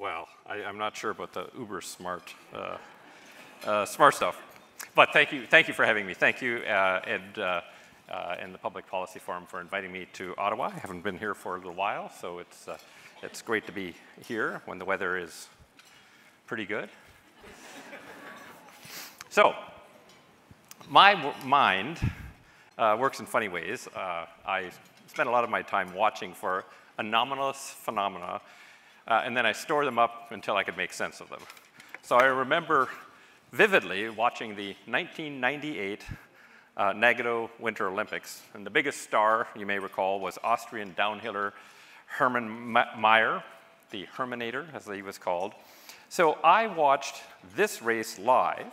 Well, I'm not sure about the uber smart, smart stuff. But thank you for having me. Thank you, and the Public Policy Forum for inviting me to Ottawa. I haven't been here for a little while, so it's great to be here when the weather is pretty good. So, my mind works in funny ways. I spend a lot of my time watching for anomalous phenomena, and then I store them up until I could make sense of them. So I remember vividly watching the 1998 Nagano Winter Olympics, and the biggest star, you may recall, was Austrian downhiller Hermann Maier, the Herminator, as he was called. So I watched this race live,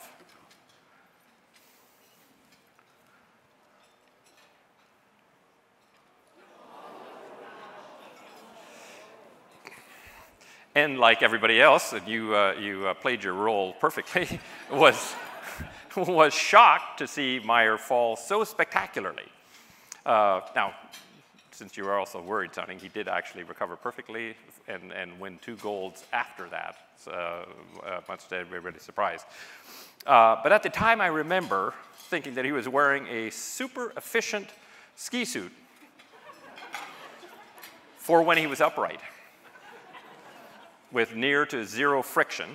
and like everybody else, and you played your role perfectly, was shocked to see Maier fall so spectacularly. Now, since you were also worried sounding, he did actually recover perfectly and win 2 golds after that, much to everybody's surprise. But at the time, I remember thinking that he was wearing a super efficient ski suit for when he was upright, with near to zero friction.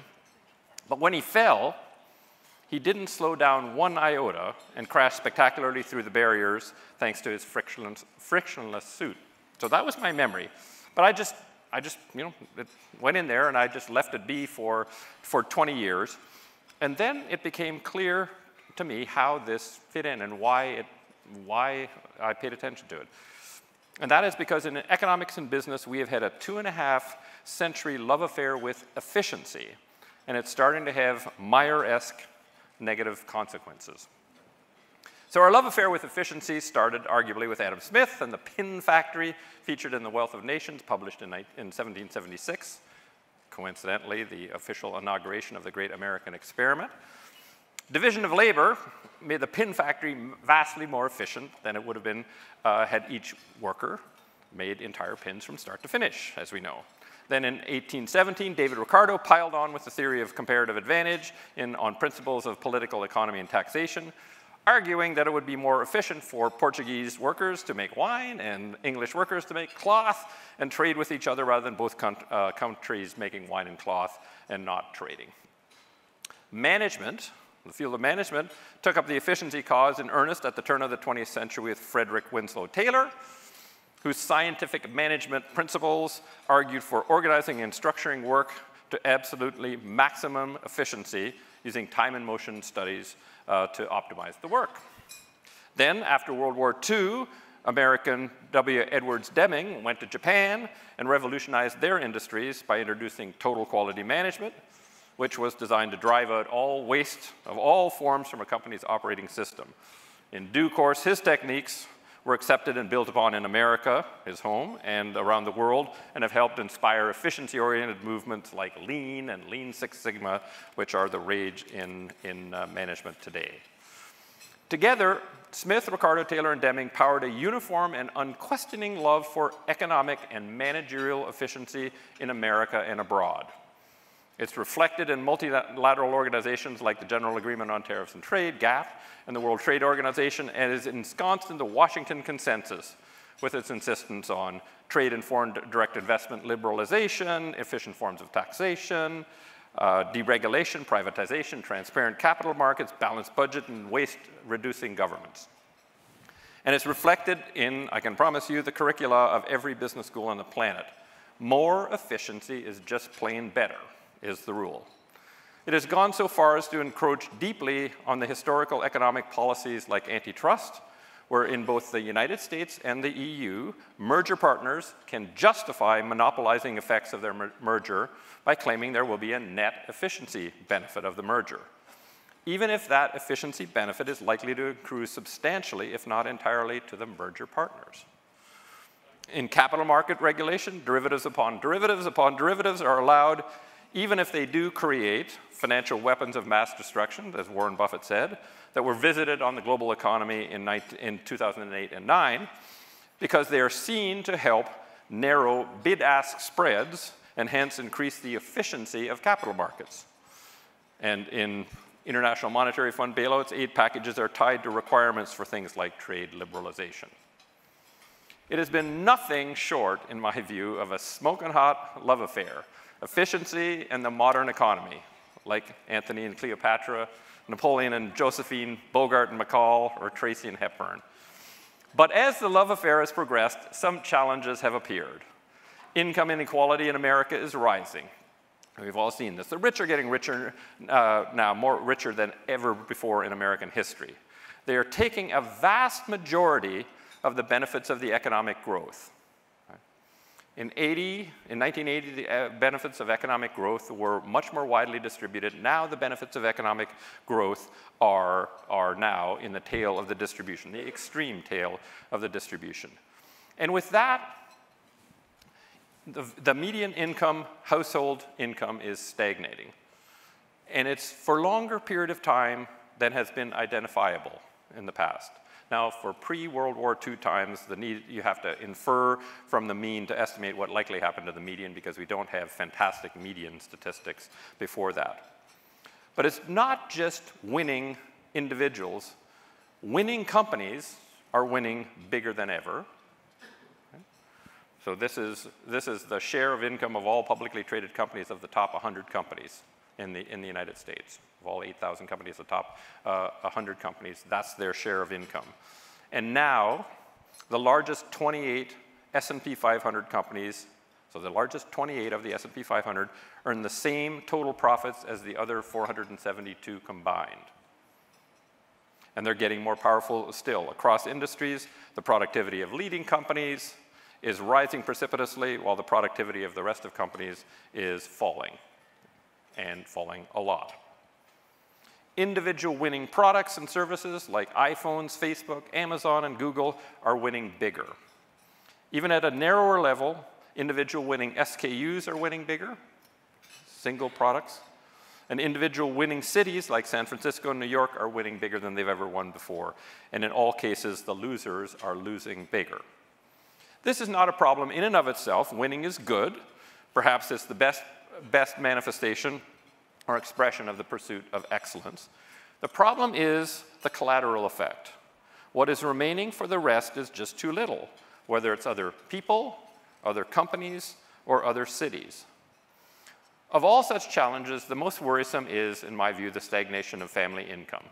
But when he fell, he didn't slow down one iota and crashed spectacularly through the barriers thanks to his frictionless suit. So that was my memory. But I just, you know, it went in there and I just left it be for 20 years. And then it became clear to me how this fit in and why I paid attention to it. And that is because in economics and business, we have had a 2.5-century love affair with efficiency. And it's starting to have Maier-esque negative consequences. So our love affair with efficiency started arguably with Adam Smith and the pin factory featured in The Wealth of Nations, published in 1776. Coincidentally, the official inauguration of the Great American Experiment. Division of labor made the pin factory vastly more efficient than it would have been had each worker made entire pins from start to finish, as we know. Then in 1817, David Ricardo piled on with the theory of comparative advantage on principles of political economy and taxation, arguing that it would be more efficient for Portuguese workers to make wine and English workers to make cloth and trade with each other rather than both countries making wine and cloth and not trading. Management, the field of management, took up the efficiency cause in earnest at the turn of the 20th century with Frederick Winslow Taylor, whose scientific management principles argued for organizing and structuring work to absolutely maximum efficiency using time and motion studies to optimize the work. Then, after World War II, American W. Edwards Deming went to Japan and revolutionized their industries by introducing total quality management, which was designed to drive out all waste of all forms from a company's operating system. In due course, his techniques were accepted and built upon in America, his home, and around the world, and have helped inspire efficiency-oriented movements like Lean and Lean Six Sigma, which are the rage in management today. Together, Smith, Ricardo, Taylor, and Deming powered a uniform and unquestioning love for economic and managerial efficiency in America and abroad. It's reflected in multilateral organizations like the General Agreement on Tariffs and Trade, GATT, and the World Trade Organization, and is ensconced in the Washington Consensus with its insistence on trade and foreign direct investment liberalization, efficient forms of taxation, deregulation, privatization, transparent capital markets, balanced budget, and waste-reducing governments. And it's reflected in, I can promise you, the curricula of every business school on the planet. More efficiency is just plain better, is the rule. It has gone so far as to encroach deeply on the historical economic policies like antitrust, where in both the United States and the EU, merger partners can justify monopolizing effects of their merger by claiming there will be a net efficiency benefit of the merger, even if that efficiency benefit is likely to accrue substantially, if not entirely, to the merger partners. In capital market regulation, derivatives upon derivatives are allowed even if they do create financial weapons of mass destruction, as Warren Buffett said, that were visited on the global economy in 2008 and 2009, because they are seen to help narrow bid-ask spreads and hence increase the efficiency of capital markets. And in International Monetary Fund bailouts, aid packages are tied to requirements for things like trade liberalization. It has been nothing short, in my view, of a smoking hot love affair, efficiency and the modern economy, like Anthony and Cleopatra, Napoleon and Josephine, Bogart and McCall, or Tracy and Hepburn. But as the love affair has progressed, some challenges have appeared. Income inequality in America is rising. We've all seen this. The rich are getting richer now, more richer than ever before in American history. They are taking a vast majority of the benefits of the economic growth. In 1980, the benefits of economic growth were much more widely distributed. Now the benefits of economic growth are now in the tail of the distribution, the extreme tail of the distribution. And with that, the median income, household income, is stagnating. And it's for a longer period of time than has been identifiable in the past. Now, for pre-World War II times, you have to infer from the mean to estimate what likely happened to the median, because we don't have fantastic median statistics before that. But it's not just winning individuals. Winning companies are winning bigger than ever. So this is the share of income of all publicly traded companies of the top 100 companies in the United States. Of all 8,000 companies, the top 100 companies, that's their share of income. And now, the largest 28 S&P 500 companies, so the largest 28 of the S&P 500, earn the same total profits as the other 472 combined. And they're getting more powerful still. Across industries, the productivity of leading companies is rising precipitously, while the productivity of the rest of companies is falling, and falling a lot. Individual winning products and services like iPhones, Facebook, Amazon, and Google are winning bigger. Even at a narrower level, individual winning SKUs are winning bigger, single products, and individual winning cities like San Francisco and New York are winning bigger than they've ever won before, and in all cases, the losers are losing bigger. This is not a problem in and of itself. Winning is good. Perhaps it's the best manifestation or expression of the pursuit of excellence. The problem is the collateral effect. What is remaining for the rest is just too little, whether it's other people, other companies, or other cities. Of all such challenges, the most worrisome is, in my view, the stagnation of family income.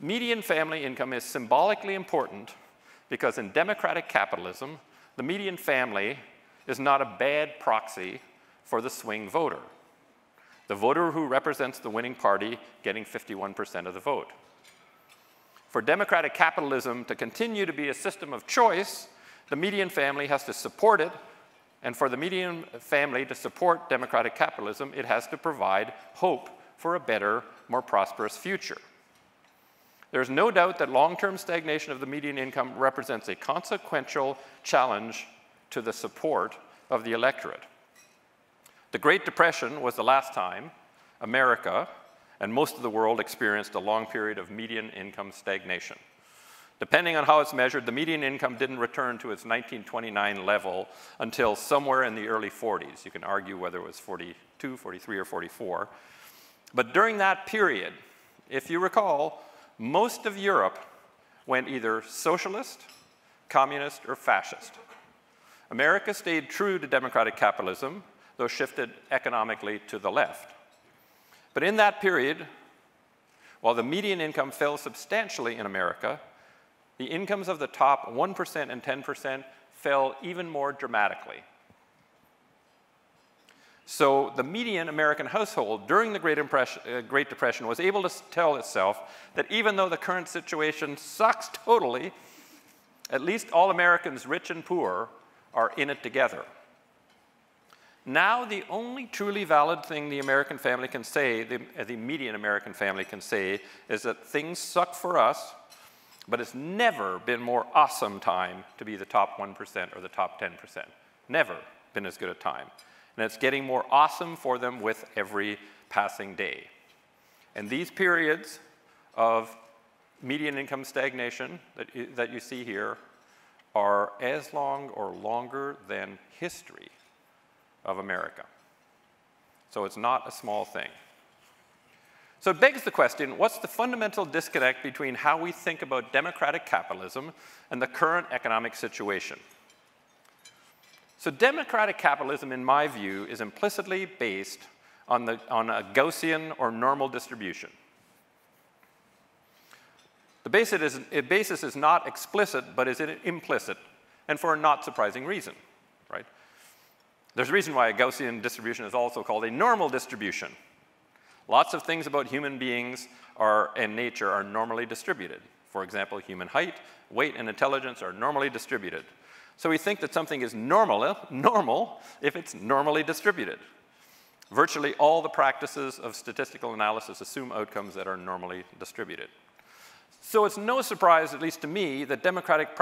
Median family income is symbolically important because in democratic capitalism, the median family is not a bad proxy for the swing voter, the voter who represents the winning party getting 51% of the vote. For democratic capitalism to continue to be a system of choice, the median family has to support it, and for the median family to support democratic capitalism, it has to provide hope for a better, more prosperous future. There's no doubt that long-term stagnation of the median income represents a consequential challenge to the support of the electorate. The Great Depression was the last time America and most of the world experienced a long period of median income stagnation. Depending on how it's measured, the median income didn't return to its 1929 level until somewhere in the early 40s. You can argue whether it was 42, 43, or 44. But during that period, if you recall, most of Europe went either socialist, communist, or fascist. America stayed true to democratic capitalism, though shifted economically to the left. But in that period, while the median income fell substantially in America, the incomes of the top 1% and 10% fell even more dramatically. So the median American household during the Great Depression was able to tell itself that even though the current situation sucks totally, at least all Americans, rich and poor, are in it together. Now the only truly valid thing the American family can say, the median American family can say, is that things suck for us, but it's never been more awesome time to be the top 1% or the top 10%. Never been as good a time. And it's getting more awesome for them with every passing day. And these periods of median income stagnation that you see here are as long or longer than history. of America. So it's not a small thing. So it begs the question, what's the fundamental disconnect between how we think about democratic capitalism and the current economic situation? So democratic capitalism, in my view, is implicitly based on a Gaussian or normal distribution. The basis is not explicit, but is implicit, and for a not surprising reason, right? There's a reason why a Gaussian distribution is also called a normal distribution. Lots of things about human beings and nature are normally distributed. For example, human height, weight, and intelligence are normally distributed. So we think that something is normal if it's normally distributed. Virtually all the practices of statistical analysis assume outcomes that are normally distributed. So it's no surprise, at least to me, that democratic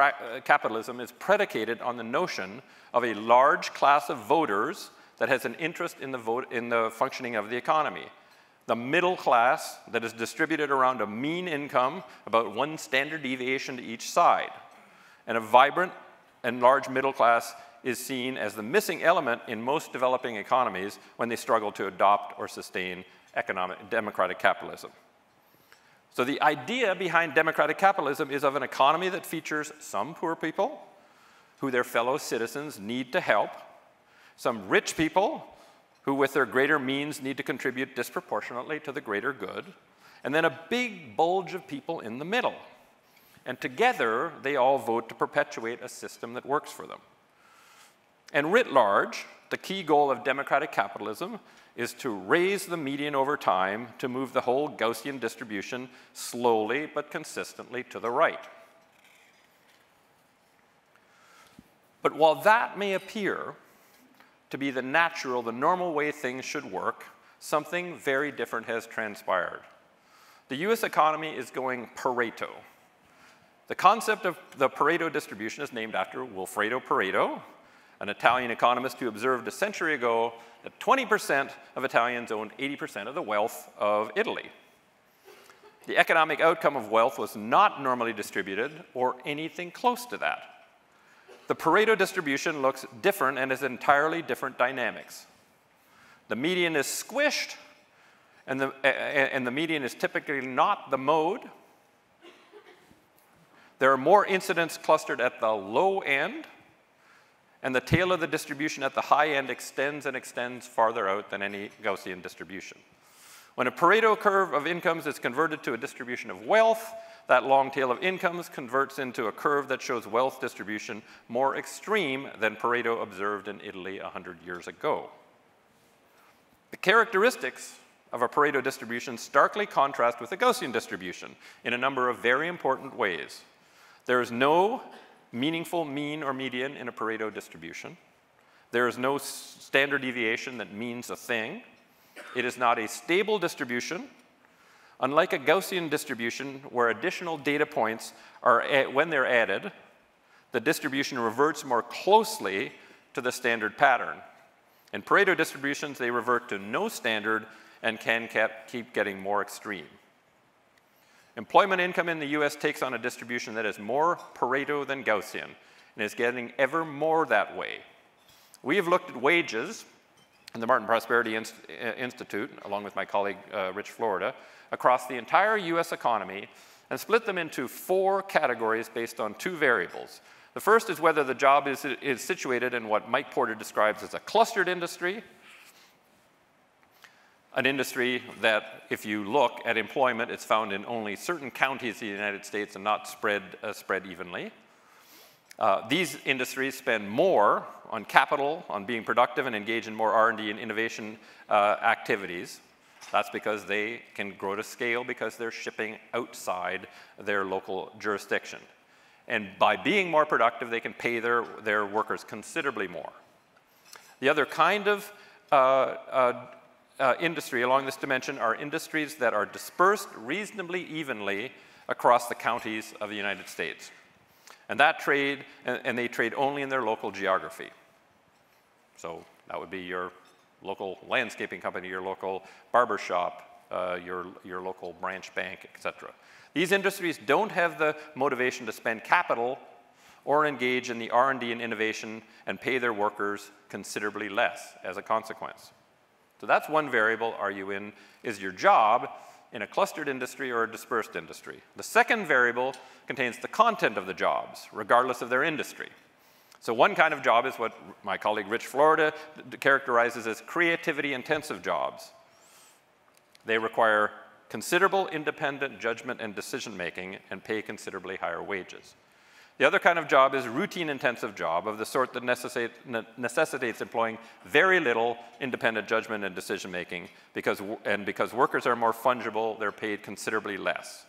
capitalism is predicated on the notion of a large class of voters that has an interest in the functioning of the economy. The middle class that is distributed around a mean income, about one standard deviation to each side. And a vibrant and large middle class is seen as the missing element in most developing economies when they struggle to adopt or sustain democratic capitalism. So the idea behind democratic capitalism is of an economy that features some poor people who their fellow citizens need to help, some rich people who with their greater means need to contribute disproportionately to the greater good, and then a big bulge of people in the middle. And together, they all vote to perpetuate a system that works for them. And writ large, the key goal of democratic capitalism is to raise the median over time to move the whole Gaussian distribution slowly but consistently to the right. But while that may appear to be the natural, the normal way things should work, something very different has transpired. The US economy is going Pareto. The concept of the Pareto distribution is named after Wilfredo Pareto, an Italian economist who observed a century ago that 20% of Italians owned 80% of the wealth of Italy. The economic outcome of wealth was not normally distributed or anything close to that. The Pareto distribution looks different and has entirely different dynamics. The median is squished, and the median is typically not the mode. There are more incidents clustered at the low end, and the tail of the distribution at the high end extends and extends farther out than any Gaussian distribution. When a Pareto curve of incomes is converted to a distribution of wealth, that long tail of incomes converts into a curve that shows wealth distribution more extreme than Pareto observed in Italy 100 years ago. The characteristics of a Pareto distribution starkly contrast with a Gaussian distribution in a number of very important ways. There is no meaningful mean or median in a Pareto distribution. There is no standard deviation that means a thing. It is not a stable distribution. Unlike a Gaussian distribution where additional data points are, when they're added, the distribution reverts more closely to the standard pattern. In Pareto distributions, they revert to no standard and can keep getting more extreme. Employment income in the US takes on a distribution that is more Pareto than Gaussian and is getting ever more that way. We have looked at wages in the Martin Prosperity Institute, along with my colleague Rich Florida, across the entire US economy and split them into four categories based on two variables. The first is whether the job is situated in what Mike Porter describes as a clustered industry. An industry that, if you look at employment, it's found in only certain counties in the United States and not spread evenly. These industries spend more on capital, on being productive, and engage in more R&D and innovation activities. That's because they can grow to scale because they're shipping outside their local jurisdiction. And by being more productive, they can pay their workers considerably more. The other kind of industry along this dimension are industries that are dispersed reasonably evenly across the counties of the United States. And they trade only in their local geography. So that would be your local landscaping company, your local barber shop, your local branch bank, etc. These industries don't have the motivation to spend capital or engage in the R&D and innovation and pay their workers considerably less as a consequence. So that's one variable. Are you in, is your job in a clustered industry or a dispersed industry? The second variable contains the content of the jobs, regardless of their industry. So one kind of job is what my colleague Rich Florida characterizes as creativity-intensive jobs. They require considerable independent judgment and decision-making and pay considerably higher wages. The other kind of job is routine-intensive job of the sort that necessitates employing very little independent judgment and decision-making, because workers are more fungible, they're paid considerably less.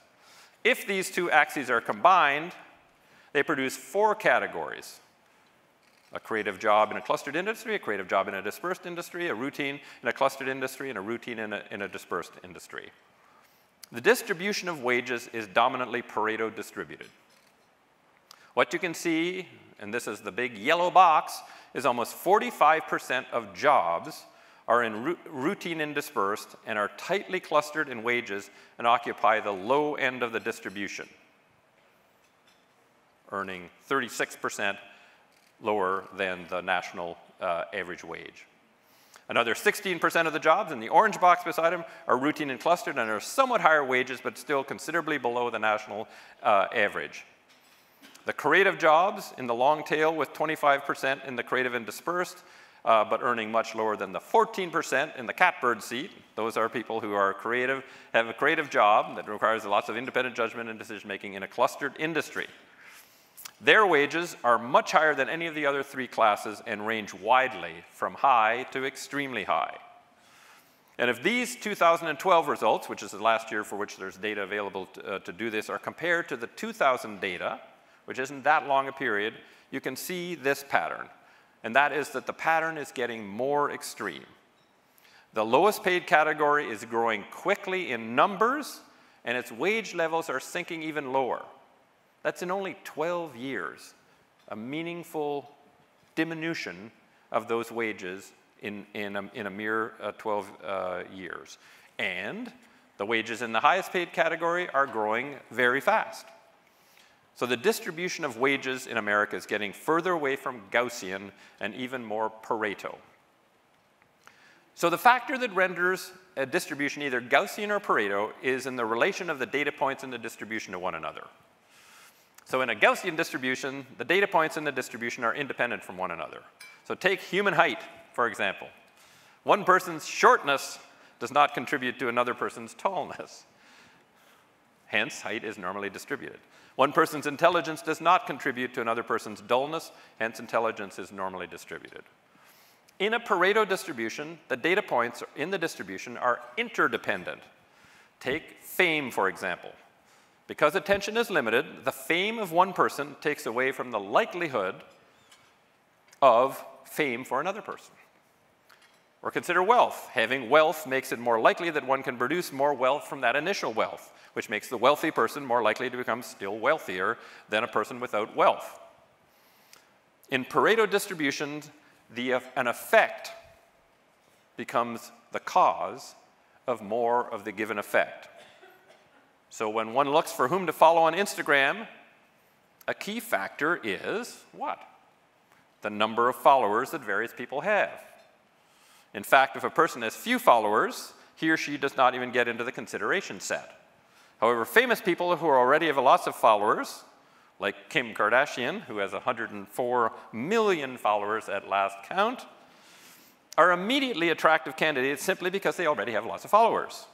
If these two axes are combined, they produce four categories: a creative job in a clustered industry, a creative job in a dispersed industry, a routine in a clustered industry, and a routine in a dispersed industry. The distribution of wages is dominantly Pareto distributed. What you can see, and this is the big yellow box, is almost 45% of jobs are in routine and dispersed and are tightly clustered in wages and occupy the low end of the distribution, earning 36% lower than the national average wage. Another 16% of the jobs in the orange box beside them are routine and clustered and are somewhat higher wages but still considerably below the national average. The creative jobs in the long tail with 25% in the creative and dispersed, but earning much lower than the 14% in the catbird seat. Those are people who are creative, have a creative job that requires lots of independent judgment and decision making in a clustered industry. Their wages are much higher than any of the other three classes and range widely from high to extremely high. And if these 2012 results, which is the last year for which there's data available to do this, are compared to the 2000 data, which isn't that long a period, you can see this pattern. And that is that the pattern is getting more extreme. The lowest paid category is growing quickly in numbers, and its wage levels are sinking even lower. That's in only 12 years, a meaningful diminution of those wages in a mere 12 years. And the wages in the highest paid category are growing very fast. So the distribution of wages in America is getting further away from Gaussian and even more Pareto. So the factor that renders a distribution either Gaussian or Pareto is in the relation of the data points in the distribution to one another. So in a Gaussian distribution, the data points in the distribution are independent from one another. So take human height, for example. One person's shortness does not contribute to another person's tallness. Hence, height is normally distributed. One person's intelligence does not contribute to another person's dullness, hence intelligence is normally distributed. In a Pareto distribution, the data points in the distribution are interdependent. Take fame, for example. Because attention is limited, the fame of one person takes away from the likelihood of fame for another person. Or consider wealth. Having wealth makes it more likely that one can produce more wealth from that initial wealth, which makes the wealthy person more likely to become still wealthier than a person without wealth. In Pareto distributions, an effect becomes the cause of more of the given effect. So when one looks for whom to follow on Instagram, a key factor is what? The number of followers that various people have. In fact, if a person has few followers, he or she does not even get into the consideration set. However, famous people who already have lots of followers, like Kim Kardashian, who has 104 million followers at last count, are immediately attractive candidates simply because they already have lots of followers.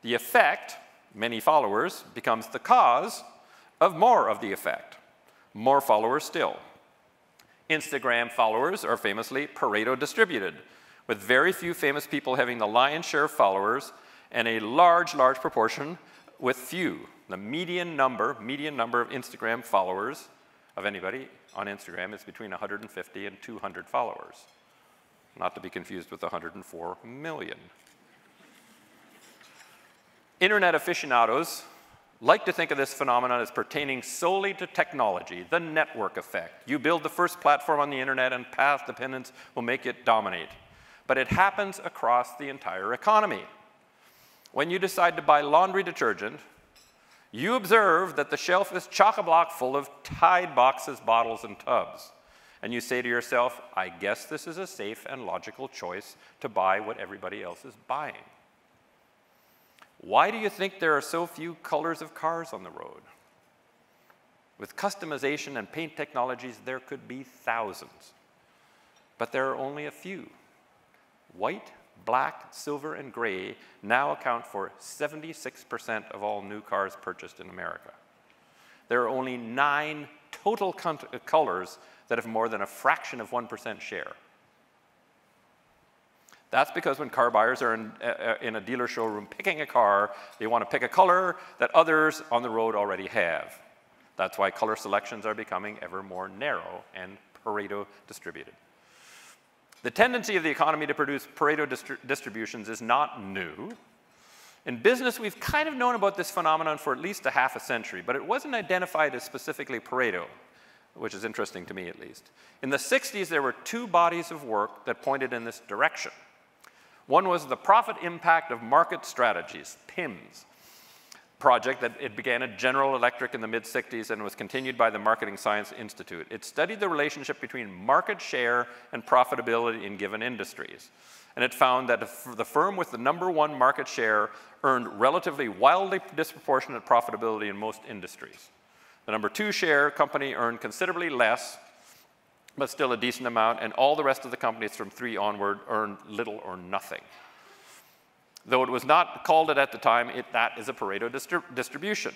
The effect, many followers, becomes the cause of more of the effect, more followers still. Instagram followers are famously Pareto distributed, with very few famous people having the lion's share of followers and a large, large proportion with few. The median number of Instagram followers of anybody on Instagram is between 150 and 200 followers, not to be confused with 104 million. Internet aficionados like to think of this phenomenon as pertaining solely to technology, the network effect. You build the first platform on the internet and path dependence will make it dominate. But it happens across the entire economy. When you decide to buy laundry detergent, you observe that the shelf is chock-a-block full of Tide boxes, bottles, and tubs. And you say to yourself, I guess this is a safe and logical choice to buy what everybody else is buying. Why do you think there are so few colors of cars on the road? With customization and paint technologies, there could be thousands. But there are only a few. White, black, silver, and gray now account for 76% of all new cars purchased in America. There are only 9 total colors that have more than a fraction of 1% share. That's because when car buyers are in a dealer showroom picking a car, they want to pick a color that others on the road already have. That's why color selections are becoming ever more narrow and Pareto distributed. The tendency of the economy to produce Pareto distributions is not new. In business, we've kind of known about this phenomenon for at least a half a century, but it wasn't identified as specifically Pareto, which is interesting to me at least. In the 60s, there were 2 bodies of work that pointed in this direction. One was the Profit Impact of Market Strategies, PIMS, project that it began at General Electric in the mid-60s and was continued by the Marketing Science Institute. It studied the relationship between market share and profitability in given industries. And it found that the firm with the #1 market share earned relatively wildly disproportionate profitability in most industries. The #2 share company earned considerably less, but still a decent amount, and all the rest of the companies from 3 onward earned little or nothing. Though it was not called it at the time, that is a Pareto distribution.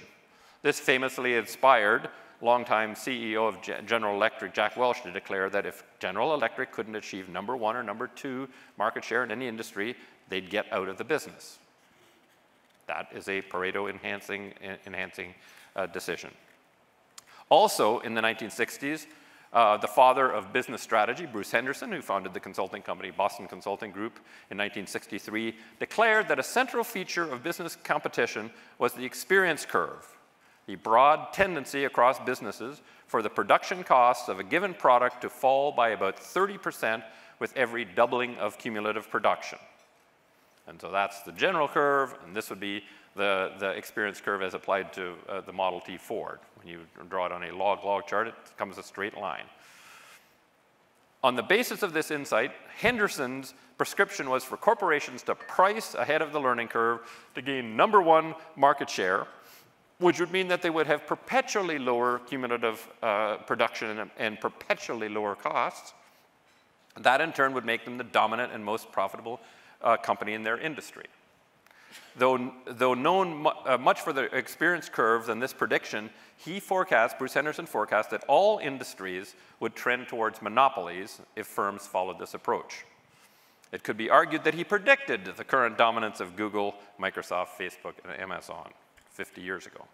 This famously inspired longtime CEO of General Electric, Jack Welsh, to declare that if General Electric couldn't achieve #1 or #2 market share in any industry, they'd get out of the business. That is a Pareto enhancing decision. Also, in the 1960s, the father of business strategy, Bruce Henderson, who founded the consulting company Boston Consulting Group in 1963, declared that a central feature of business competition was the experience curve, the broad tendency across businesses for the production costs of a given product to fall by about 30% with every doubling of cumulative production. And so that's the general curve, and this would be the experience curve as applied to the Model T Ford. When you draw it on a log chart, it becomes a straight line. On the basis of this insight, Henderson's prescription was for corporations to price ahead of the learning curve to gain #1 market share, which would mean that they would have perpetually lower cumulative production and perpetually lower costs. That in turn would make them the dominant and most profitable company in their industry. Though known much for the experience curve than this prediction, Bruce Henderson forecast that all industries would trend towards monopolies if firms followed this approach. It could be argued that he predicted the current dominance of Google, Microsoft, Facebook, and Amazon 50 years ago.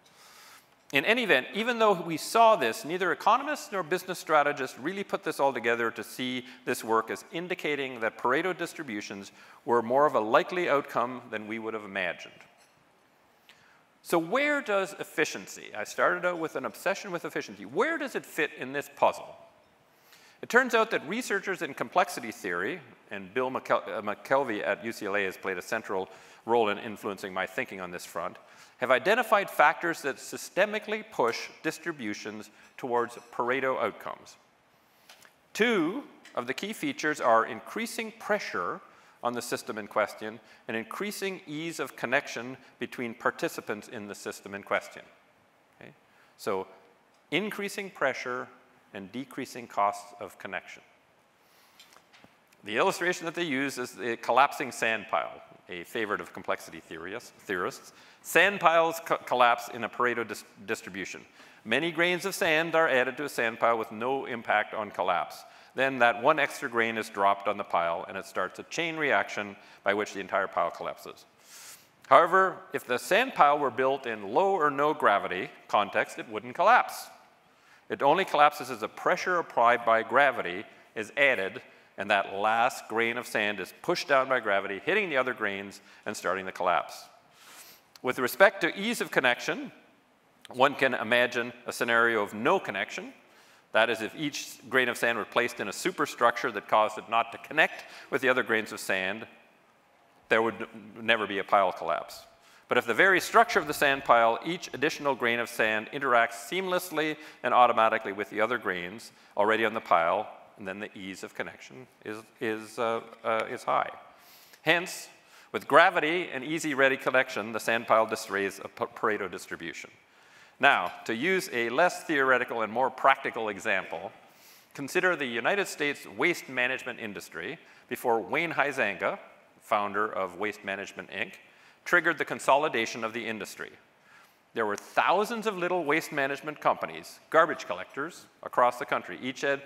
In any event, even though we saw this, neither economists nor business strategists really put this all together to see this work as indicating that Pareto distributions were more of a likely outcome than we would have imagined. So where does efficiency, I started out with an obsession with efficiency, where does it fit in this puzzle? It turns out that researchers in complexity theory, and Bill McKelvey at UCLA has played a central role in influencing my thinking on this front, have identified factors that systemically push distributions towards Pareto outcomes. 2 of the key features are increasing pressure on the system in question and increasing ease of connection between participants in the system in question. Okay? So increasing pressure and decreasing costs of connection. The illustration that they use is the collapsing sand pile, a favorite of complexity theorists. Sand piles collapse in a Pareto distribution. Many grains of sand are added to a sand pile with no impact on collapse. Then that one extra grain is dropped on the pile and it starts a chain reaction by which the entire pile collapses. However, if the sand pile were built in low or no gravity context, it wouldn't collapse. It only collapses as the pressure applied by gravity is added, and that last grain of sand is pushed down by gravity, hitting the other grains and starting the collapse. With respect to ease of connection, one can imagine a scenario of no connection. That is, if each grain of sand were placed in a superstructure that caused it not to connect with the other grains of sand, there would never be a pile collapse. But if the very structure of the sand pile, each additional grain of sand interacts seamlessly and automatically with the other grains already on the pile, and then the ease of connection is high. Hence, with gravity and easy ready connection, the sand pile displays a Pareto distribution. Now, to use a less theoretical and more practical example, consider the United States waste management industry before Wayne Huizenga, founder of Waste Management Inc., triggered the consolidation of the industry. There were thousands of little waste management companies, garbage collectors across the country. Each of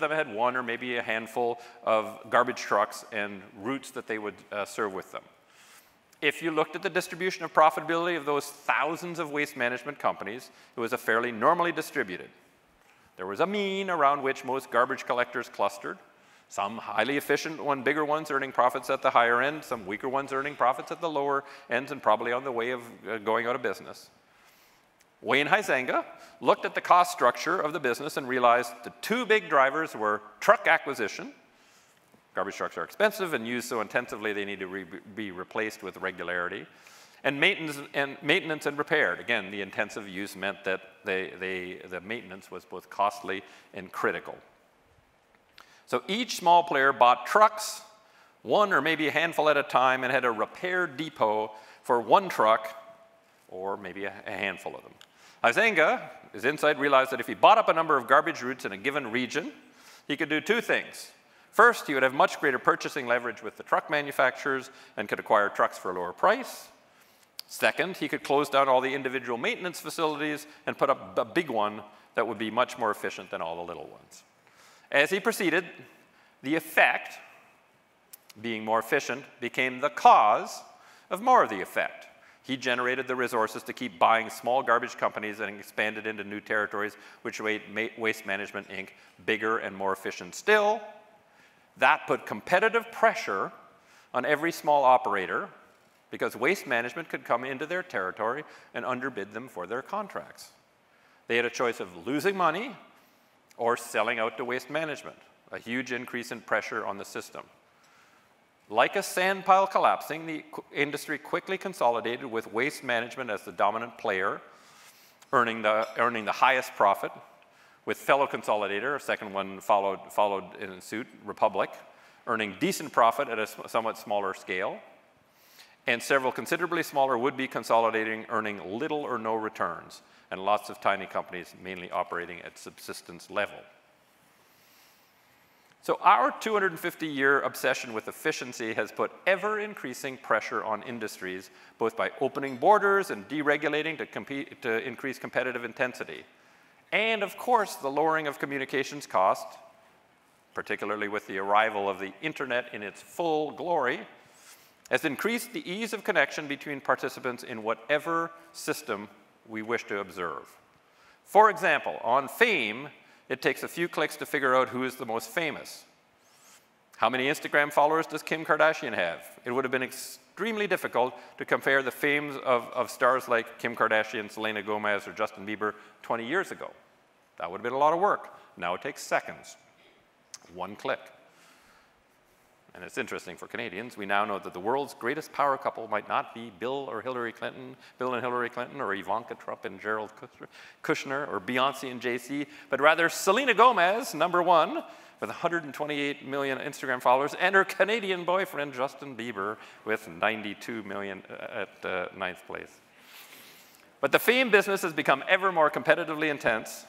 them had one or maybe a handful of garbage trucks and routes that they would serve with them. If you looked at the distribution of profitability of those thousands of waste management companies, it was a fairly normally distributed. There was a mean around which most garbage collectors clustered. Some highly efficient, one bigger ones earning profits at the higher end, some weaker ones earning profits at the lower ends and probably on the way of going out of business. Wayne Huizenga looked at the cost structure of the business and realized the two big drivers were truck acquisition. Garbage trucks are expensive and used so intensively they need to be replaced with regularity. And maintenance and repair. Again, the intensive use meant that the maintenance was both costly and critical. So each small player bought trucks, one or maybe a handful at a time, and had a repair depot for one truck or maybe a handful of them. Huizenga, his insight, realized that if he bought up a number of garbage routes in a given region, he could do two things. First, he would have much greater purchasing leverage with the truck manufacturers and could acquire trucks for a lower price. Second, he could close down all the individual maintenance facilities and put up a big one that would be much more efficient than all the little ones. As he proceeded, the effect, being more efficient, became the cause of more of the effect. He generated the resources to keep buying small garbage companies and expanded into new territories, which made Waste Management Inc. bigger and more efficient still. That put competitive pressure on every small operator because waste management could come into their territory and underbid them for their contracts. They had a choice of losing money or selling out to waste management, a huge increase in pressure on the system. Like a sand pile collapsing, the industry quickly consolidated with waste management as the dominant player, earning the highest profit, with fellow consolidator, a second one followed in suit, Republic, earning decent profit at a somewhat smaller scale, and several considerably smaller would-be consolidating, earning little or no returns, and lots of tiny companies mainly operating at subsistence level. So our 250-year obsession with efficiency has put ever-increasing pressure on industries, both by opening borders and deregulating to increase competitive intensity. And of course, the lowering of communications costs, particularly with the arrival of the internet in its full glory, has increased the ease of connection between participants in whatever system we wish to observe. For example, on fame, it takes a few clicks to figure out who is the most famous. How many Instagram followers does Kim Kardashian have? It would have been extremely difficult to compare the fames of stars like Kim Kardashian, Selena Gomez, or Justin Bieber 20 years ago. That would have been a lot of work. Now it takes seconds, one click. And it's interesting for Canadians, we now know that the world's greatest power couple might not be Bill and Hillary Clinton, or Ivanka Trump and Gerald Kushner, or Beyoncé and Jay-Z, but rather Selena Gomez, number one, with 128 million Instagram followers, and her Canadian boyfriend, Justin Bieber, with 92 million at 9th place. But the fame business has become ever more competitively intense,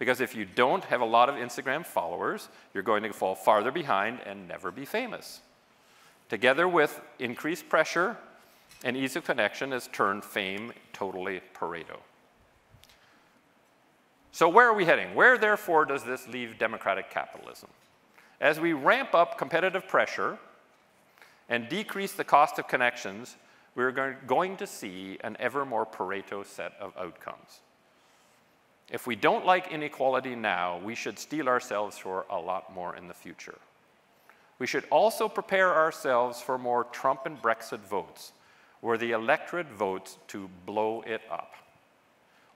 because if you don't have a lot of Instagram followers, you're going to fall farther behind and never be famous. Together with increased pressure and ease of connection has turned fame totally Pareto. So where are we heading? Where, therefore, does this leave democratic capitalism? As we ramp up competitive pressure and decrease the cost of connections, we're going to see an ever more Pareto set of outcomes. If we don't like inequality now, we should steel ourselves for a lot more in the future. We should also prepare ourselves for more Trump and Brexit votes, where the electorate votes to blow it up.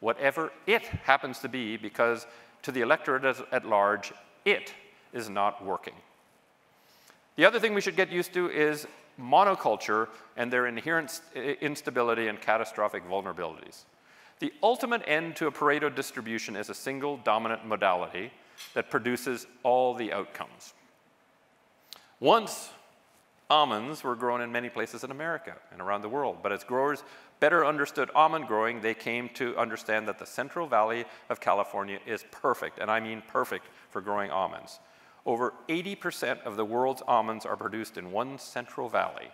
Whatever it happens to be, because to the electorate at large, it is not working. The other thing we should get used to is monoculture and their inherent instability and catastrophic vulnerabilities. The ultimate end to a Pareto distribution is a single dominant modality that produces all the outcomes. Once, almonds were grown in many places in America and around the world, but as growers better understood almond growing, they came to understand that the Central Valley of California is perfect, and I mean perfect, for growing almonds. Over 80% of the world's almonds are produced in one Central Valley.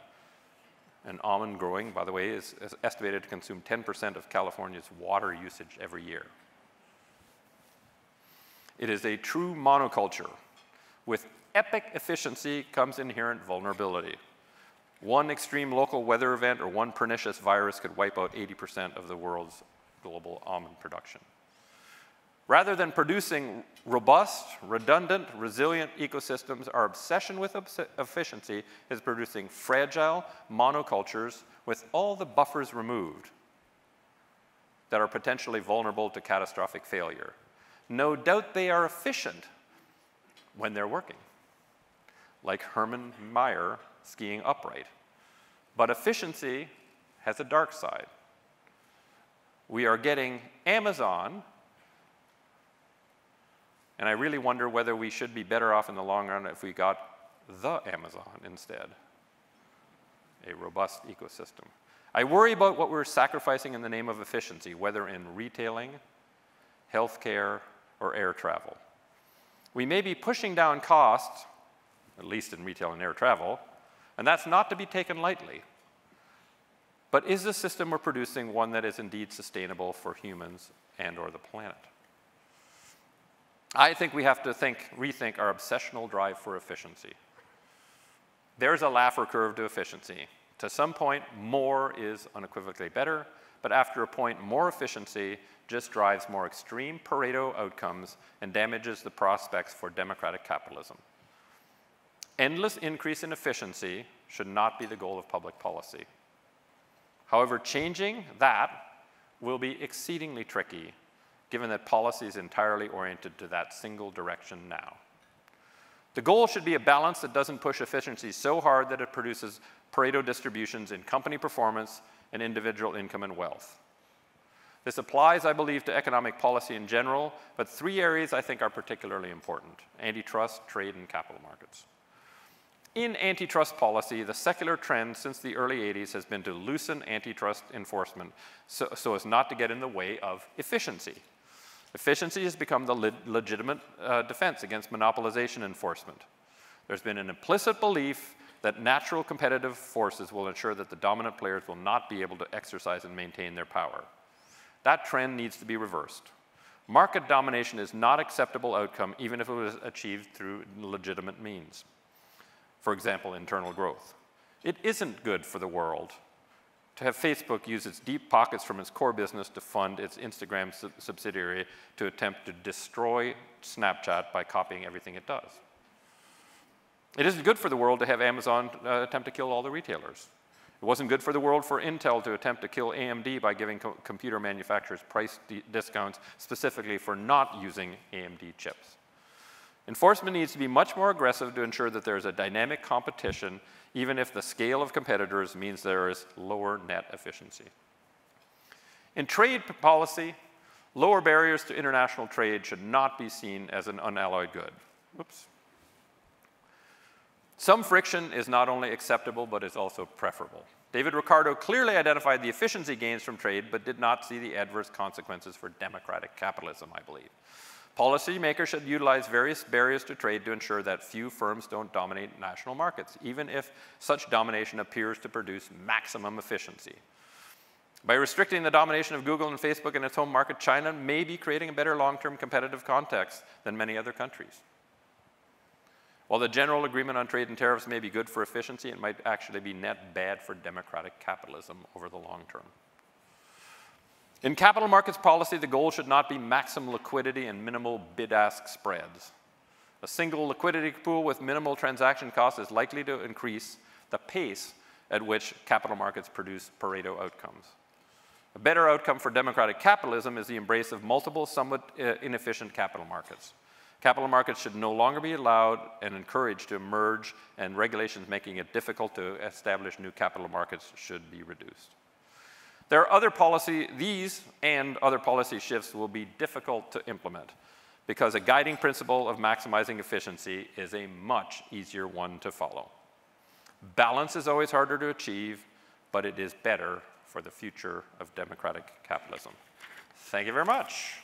And almond growing, by the way, is estimated to consume 10% of California's water usage every year. It is a true monoculture. With epic efficiency comes inherent vulnerability. One extreme local weather event or one pernicious virus could wipe out 80% of the world's global almond production. Rather than producing robust, redundant, resilient ecosystems, our obsession with efficiency is producing fragile monocultures with all the buffers removed that are potentially vulnerable to catastrophic failure. No doubt they are efficient when they're working, like Hermann Maier skiing upright. But efficiency has a dark side. We are getting Amazon, and I really wonder whether we should be better off in the long run if we got the Amazon instead, a robust ecosystem. I worry about what we're sacrificing in the name of efficiency, whether in retailing, healthcare, or air travel. We may be pushing down costs, at least in retail and air travel, and that's not to be taken lightly. But is the system we're producing one that is indeed sustainable for humans and/or the planet? I think we have to rethink our obsessional drive for efficiency. There's a Laffer curve to efficiency. To some point, more is unequivocally better, but after a point, more efficiency just drives more extreme Pareto outcomes and damages the prospects for democratic capitalism. Endless increase in efficiency should not be the goal of public policy. However, changing that will be exceedingly tricky, given that policy is entirely oriented to that single direction now. The goal should be a balance that doesn't push efficiency so hard that it produces Pareto distributions in company performance and individual income and wealth. This applies, I believe, to economic policy in general, but three areas I think are particularly important: antitrust, trade, and capital markets. In antitrust policy, the secular trend since the early 80s has been to loosen antitrust enforcement so as not to get in the way of efficiency. Efficiency has become the legitimate defense against monopolization enforcement. There's been an implicit belief that natural competitive forces will ensure that the dominant players will not be able to exercise and maintain their power. That trend needs to be reversed. Market domination is not an acceptable outcome, even if it was achieved through legitimate means. For example, internal growth. It isn't good for the world to have Facebook use its deep pockets from its core business to fund its Instagram subsidiary to attempt to destroy Snapchat by copying everything it does. It isn't good for the world to have Amazon attempt to kill all the retailers. It wasn't good for the world for Intel to attempt to kill AMD by giving computer manufacturers price discounts specifically for not using AMD chips. Enforcement needs to be much more aggressive to ensure that there's a dynamic competition, even if the scale of competitors means there is lower net efficiency. In trade policy, lower barriers to international trade should not be seen as an unalloyed good. Oops. Some friction is not only acceptable, but is also preferable. David Ricardo clearly identified the efficiency gains from trade, but did not see the adverse consequences for democratic capitalism, I believe. Policymakers should utilize various barriers to trade to ensure that few firms don't dominate national markets, even if such domination appears to produce maximum efficiency. By restricting the domination of Google and Facebook in its home market, China may be creating a better long-term competitive context than many other countries. While the general agreement on trade and tariffs may be good for efficiency, it might actually be net bad for democratic capitalism over the long term. In capital markets policy, the goal should not be maximum liquidity and minimal bid-ask spreads. A single liquidity pool with minimal transaction costs is likely to increase the pace at which capital markets produce Pareto outcomes. A better outcome for democratic capitalism is the embrace of multiple, somewhat inefficient capital markets. Capital markets should no longer be allowed and encouraged to emerge, and regulations making it difficult to establish new capital markets should be reduced. There are other policy, these and other policy shifts will be difficult to implement because a guiding principle of maximizing efficiency is a much easier one to follow. Balance is always harder to achieve, but it is better for the future of democratic capitalism. Thank you very much.